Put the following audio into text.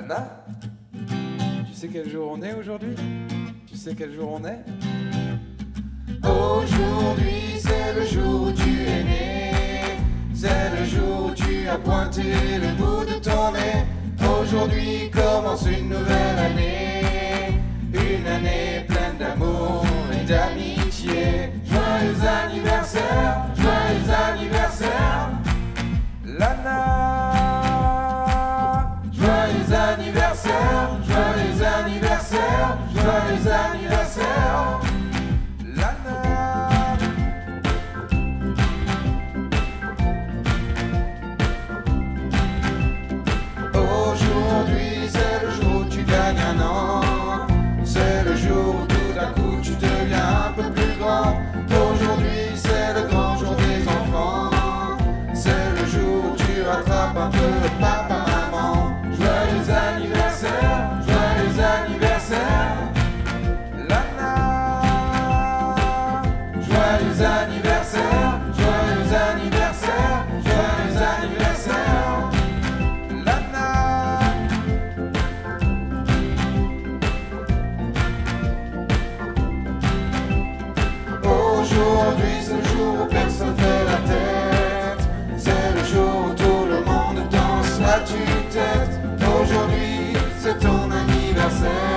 Lana. Tu sais quel jour on est aujourd'hui? Tu sais quel jour on est? Aujourd'hui c'est le jour où tu es né, c'est le jour où tu as pointé le bout de ton nez. Aujourd'hui commence une nouvelle année, une année pleine d'amour et d'amitié. Joyeux anniversaire, joyeux anniversaire Lana. Joyeux anniversaire, joyeux anniversaire, joyeux anniversaire Lana. Aujourd'hui c'est le jour où tu gagnes un an, c'est le jour où tout d'un coup tu deviens un peu plus grand. Aujourd'hui c'est le grand jour des enfants, c'est le jour où tu rattrapes un peu le papa maman. Joyeux anniversaire, joyeux anniversaire Lana. Joyeux anniversaire, joyeux anniversaire, joyeux anniversaire Lana. Aujourd'hui c'est le jour où personne fait la tête, c'est le jour où tout le monde danse la tue-tête. Aujourd'hui c'est ton anniversaire.